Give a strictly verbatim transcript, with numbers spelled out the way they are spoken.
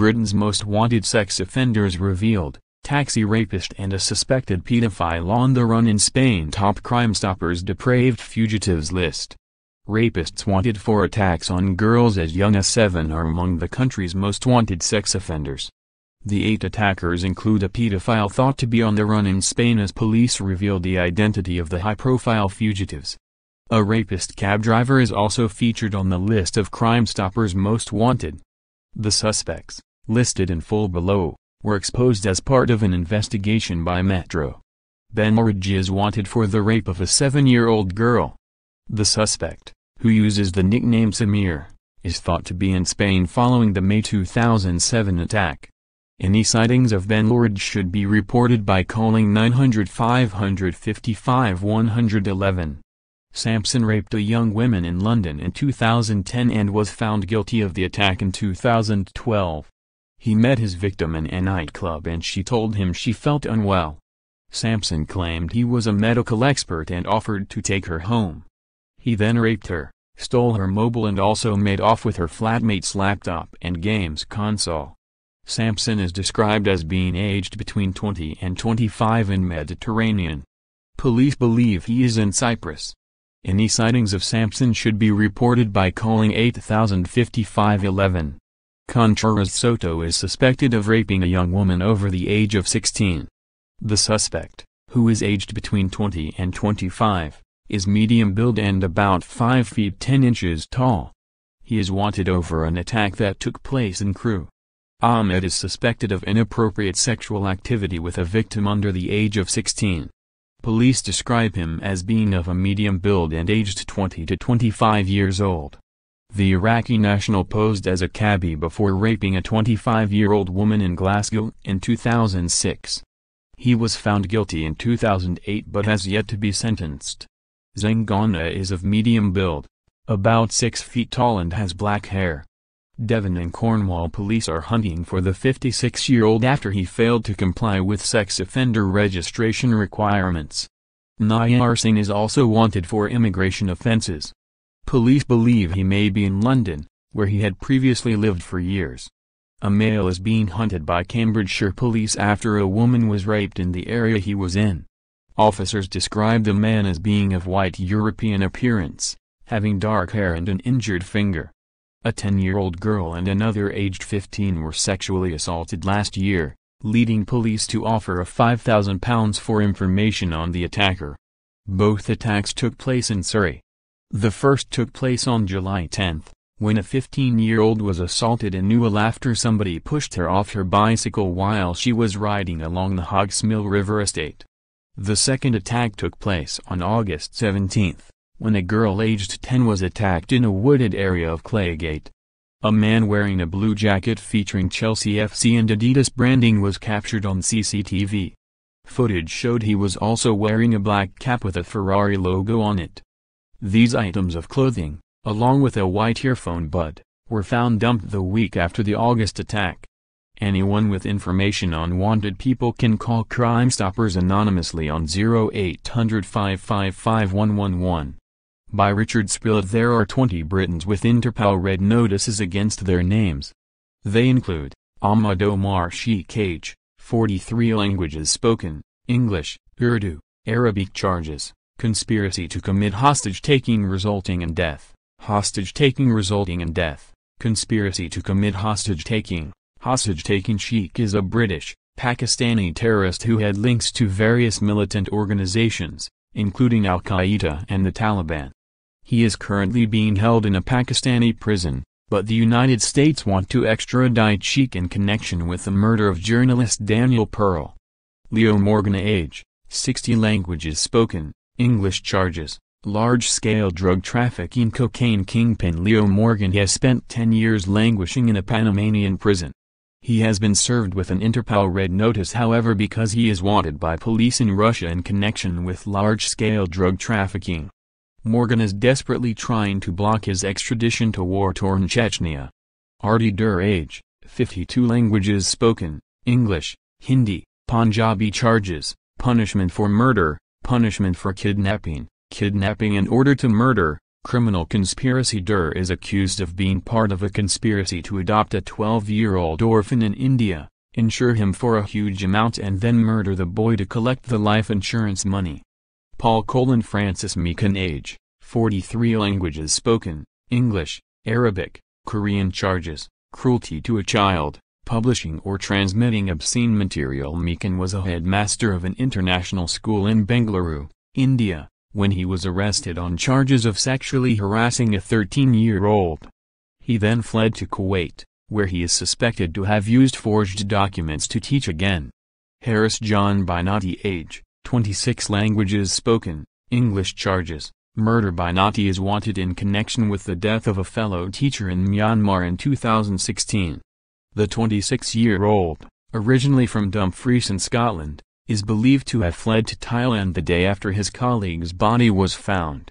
Britain's most wanted sex offenders revealed, taxi rapist and a suspected pedophile on the run in Spain top Crimestoppers depraved fugitives list. Rapists wanted for attacks on girls as young as seven are among the country's most wanted sex offenders. The eight attackers include a pedophile thought to be on the run in Spain as police revealed the identity of the high-profile fugitives. A rapist cab driver is also featured on the list of Crimestoppers most wanted. The suspects, listed in full below, were exposed as part of an investigation by Metro. Ben Luridge is wanted for the rape of a seven-year-old girl. The suspect, who uses the nickname Samir, is thought to be in Spain following the May two thousand seven attack. Any sightings of Ben Luridge should be reported by calling nine hundred, five five five, one one one. Sampson raped a young woman in London in two thousand ten and was found guilty of the attack in two thousand twelve. He met his victim in a nightclub and she told him she felt unwell. Sampson claimed he was a medical expert and offered to take her home. He then raped her, stole her mobile and also made off with her flatmate's laptop and games console. Sampson is described as being aged between twenty and twenty-five and Mediterranean. Police believe he is in Cyprus. Any sightings of Sampson should be reported by calling eight thousand, fifty-five, eleven. Contreras Soto is suspected of raping a young woman over the age of sixteen. The suspect, who is aged between twenty and twenty-five, is medium build and about five feet ten inches tall. He is wanted over an attack that took place in Crewe. Ahmed is suspected of inappropriate sexual activity with a victim under the age of sixteen. Police describe him as being of a medium build and aged twenty to twenty-five years old. The Iraqi national posed as a cabbie before raping a twenty-five-year-old woman in Glasgow in two thousand six. He was found guilty in two thousand eight but has yet to be sentenced. Zangana is of medium build, about six feet tall and has black hair. Devon and Cornwall police are hunting for the fifty-six-year-old after he failed to comply with sex offender registration requirements. Nair Singh is also wanted for immigration offences. Police believe he may be in London, where he had previously lived for years. A male is being hunted by Cambridgeshire police after a woman was raped in the area he was in. Officers described the man as being of white European appearance, having dark hair and an injured finger. A ten-year-old girl and another aged fifteen were sexually assaulted last year, leading police to offer a five thousand pounds for information on the attacker. Both attacks took place in Surrey. The first took place on July tenth, when a fifteen-year-old was assaulted in Newell after somebody pushed her off her bicycle while she was riding along the Hogsmill River estate. The second attack took place on August seventeenth, when a girl aged ten was attacked in a wooded area of Claygate. A man wearing a blue jacket featuring Chelsea F C and Adidas branding was captured on C C T V. Footage showed he was also wearing a black cap with a Ferrari logo on it. These items of clothing, along with a white earphone bud, were found dumped the week after the August attack. Anyone with information on wanted people can call Crimestoppers anonymously on oh eight hundred, five five five, one one one. By Richard Spillett. There are twenty Britons with Interpol red notices against their names. They include Ahmad Omar Sheikh, age forty-three, languages spoken, English, Urdu, Arabic. Charges: conspiracy to commit hostage-taking resulting in death, hostage-taking resulting in death, conspiracy to commit hostage-taking. Hostage-taking Sheikh is a British, Pakistani terrorist who had links to various militant organizations, including al-Qaeda and the Taliban. He is currently being held in a Pakistani prison, but the United States want to extradite Sheikh in connection with the murder of journalist Daniel Pearl. Leo Morgan, age sixty, languages spoken, English. Charges: large-scale drug trafficking. Cocaine kingpin Leo Morgan has spent ten years languishing in a Panamanian prison. He has been served with an Interpol red notice, however, because he is wanted by police in Russia in connection with large-scale drug trafficking. Morgan is desperately trying to block his extradition to war-torn Chechnya. Arti Durage, fifty-two, languages spoken, English, Hindi, Punjabi. Charges: punishment for murder, punishment for kidnapping, kidnapping in order to murder, Criminal conspiracy. Durr is accused of being part of a conspiracy to adopt a twelve-year-old orphan in India, insure him for a huge amount and then murder the boy to collect the life insurance money. Paul Colan Francis Meekin, age forty-three, languages spoken, English, Arabic, Korean. Charges, cruelty to a child, publishing or transmitting obscene material. Meekin was a headmaster of an international school in Bengaluru, India, when he was arrested on charges of sexually harassing a thirteen-year-old. He then fled to Kuwait, where he is suspected to have used forged documents to teach again. Harris John Binati, age twenty-six, languages spoken, English. Charges, murder. Binati is wanted in connection with the death of a fellow teacher in Myanmar in two thousand sixteen. The twenty-six-year-old, originally from Dumfries in Scotland, is believed to have fled to Thailand the day after his colleague's body was found.